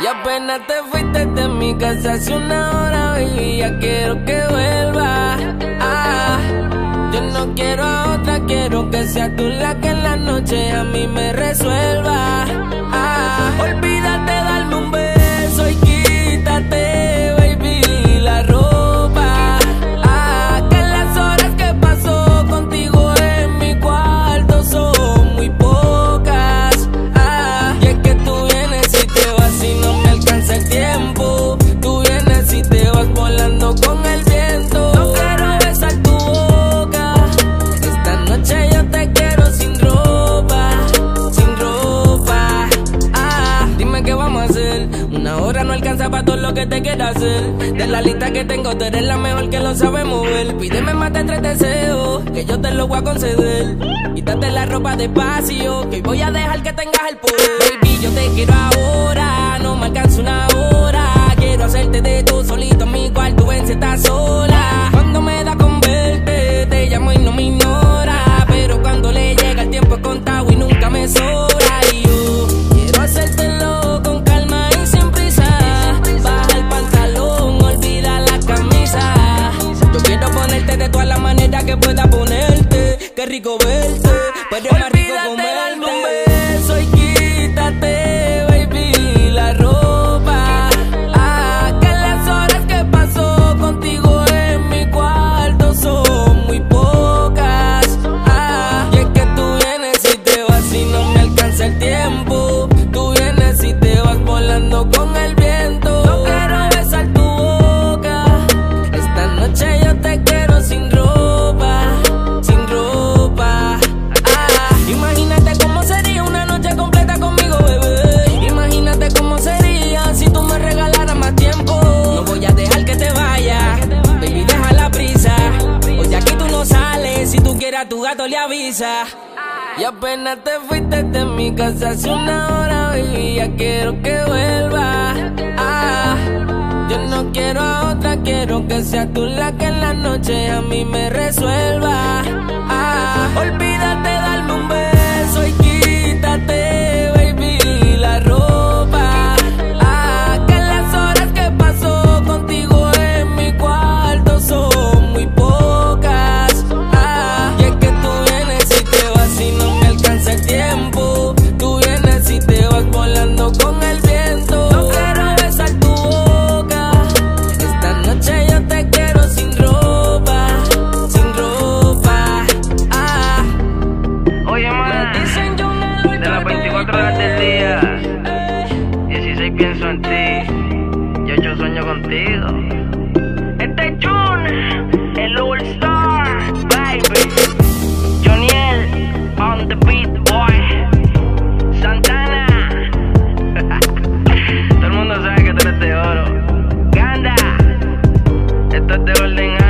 Y apenas te fuiste de mi casa hace una hora, baby, ya quiero que vuelvas. Ah, yo no quiero a otra, quiero que seas tú la que en la noche a mí me resuelva. Ah, olvídate de darme un beso y quítate, baby, la ropa. Ah, que las horas que paso contigo en mi cuarto son muy pocas. Ah, y es que tú vienes y te vas y no me alcanza el tiempo. Tú vienes y te vas volando con el viento. No quiero besar tu boca. Esta noche yo te quiero sin ropa, sin ropa. Ah, dime qué vamos a hacer. Una hora no alcanza para todo lo que te quiero hacer. De la lista que tengo, tú eres la mejor que lo sabe mover. Pídeme más de 3 deseos, que yo te los voy a conceder. Quítate la ropa despacio, que hoy voy a dejar que tengas el poder. Baby, yo te quiero ahora, no me alcanza una hora. Quiero hacerte de tú solito en mi cuarto, ven si estás sola. Cuando me da con verte, te llamo y no me ignora. Pero cuando le llega el tiempo es contado y nunca me sobra. Y yo quiero hacértelo con calma y sin prisa. Baja el pantalón, olvida la camisa. Yo quiero ponerte de todas las maneras que pueda ponerte. Qué rico verte, pero es más rico comerte. Dame un beso y quítate, baby, la ropa. Ah, que las horas que paso contigo en mi cuarto son muy pocas. Ah, y es que tú vienes y te vas y no me alcanza el tiempo. Tú vienes y te vas volando con el viento. No quiero besar tu boca. Esta noche yo te quiero sin ropa, sin ropa. Ah, imagínate cómo sería una noche completa conmigo, bebé. Imagínate cómo sería si tú me regalaras más tiempo. No voy a dejar que te vayas, baby, deja la prisa. Hoy de aquí tú no sales, si tú quieres a tu gato le avisa. Y apenas te fuiste de mi casa hace una hora, baby, ya quiero que vuelvas. Ah, yo no quiero a otra, quiero que seas tú la que en la noche a mí me resuelva. Ah, olvídate de darme un beso y quítate, baby, la ropa. Ah, que las horas que paso contigo en mi cuarto son muy pocas. Ah, y es que tú vienes y te vas y no me alcanza el tiempo. Tú vienes y te vas volando con el viento. No quiero besar tu boca. Esta noche yo te quiero sin ropa, sin ropa. Ah, oye, mana, de las 24 horas del día, 16 pienso en ti y 8 sueño contigo. Este es Jun, el All Star, baby. Joniel, on the beat, boy. Santana. Todo el mundo sabe que tú eres de oro. Ganda, esto es de orden.